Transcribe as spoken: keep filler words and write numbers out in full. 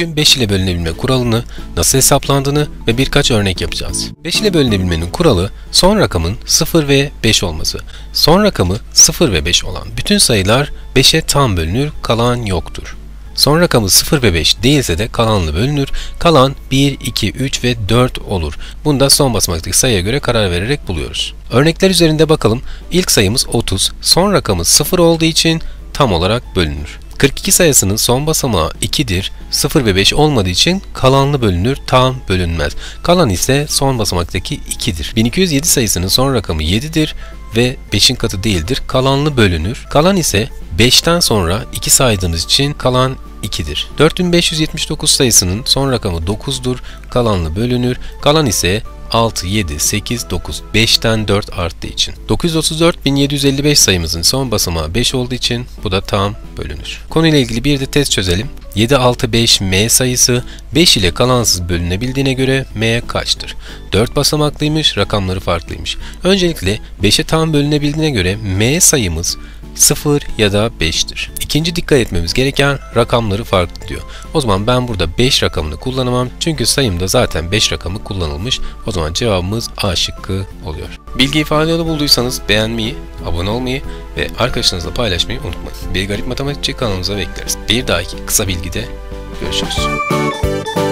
Bugün beş ile bölünebilme kuralını, nasıl hesaplandığını ve birkaç örnek yapacağız. beş ile bölünebilmenin kuralı son rakamın sıfır ve beş olması. Son rakamı sıfır ve beş olan bütün sayılar beşe tam bölünür, kalan yoktur. Son rakamı sıfır ve beş değilse de kalanla bölünür, kalan bir, iki, üç ve dört olur. Bunu da son basamaktaki sayıya göre karar vererek buluyoruz. Örnekler üzerinde bakalım. İlk sayımız otuz, son rakamı sıfır olduğu için tam olarak bölünür. kırk iki sayısının son basamağı ikidir, sıfır ve beş olmadığı için kalanlı bölünür, tam bölünmez. Kalan ise son basamaktaki ikidir. bin iki yüz yedi sayısının son rakamı yedidir ve beşin katı değildir, kalanlı bölünür. Kalan ise beşten sonra iki saydığımız için kalan ikidir. dört bin beş yüz yetmiş dokuz sayısının son rakamı dokuzdur, kalanlı bölünür. Kalan ise altı, yedi, sekiz, dokuz, beşten dört arttığı için. dokuz yüz otuz dört bin yedi yüz elli beş sayımızın son basamağı beş olduğu için bu da tam bölünür. Konuyla ilgili bir de test çözelim. yedi, altı, beş, M sayısı beş ile kalansız bölünebildiğine göre M kaçtır? dört basamaklıymış, rakamları farklıymış. Öncelikle beşe tam bölünebildiğine göre M sayımız sıfır ya da beştir. İkinci dikkat etmemiz gereken rakamları farklı diyor. O zaman ben burada beş rakamını kullanamam. Çünkü sayımda zaten beş rakamı kullanılmış. O zaman cevabımız A şıkkı oluyor. Bilgiyi faydalı bulduysanız beğenmeyi, abone olmayı ve arkadaşlarınızla paylaşmayı unutmayın. Bir Garip Matematikçi kanalımıza bekleriz. Bir dahaki kısa bilgide görüşürüz.